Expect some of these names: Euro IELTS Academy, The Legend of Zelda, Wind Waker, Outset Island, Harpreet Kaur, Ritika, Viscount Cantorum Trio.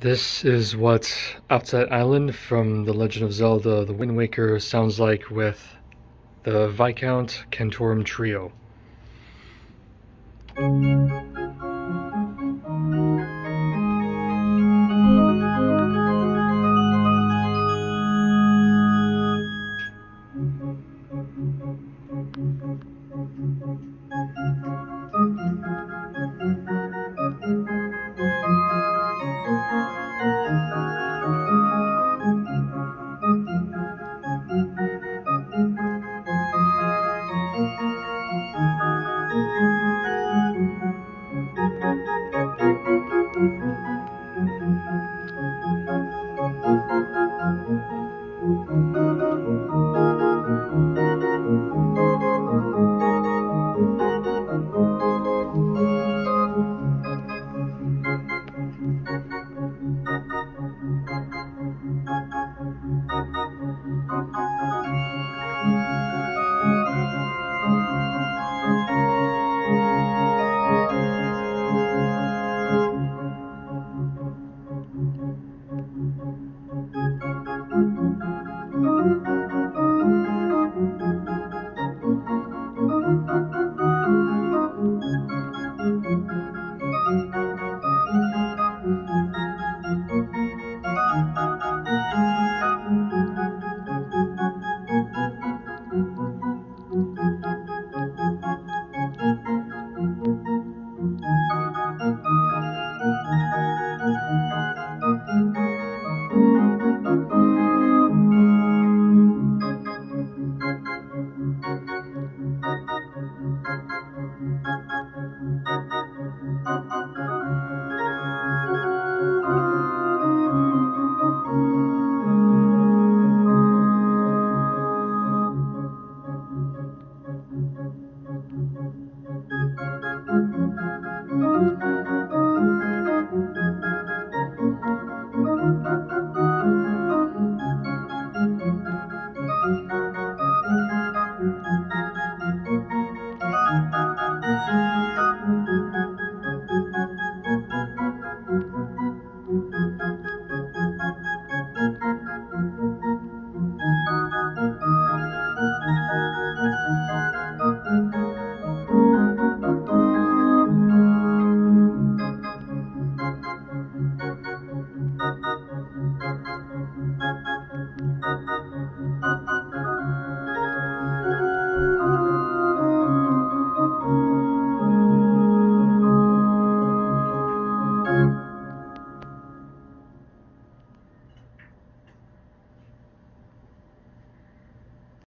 This is what Outset Island from The Legend of Zelda: The Wind Waker sounds like with the Viscount Cantorum Trio.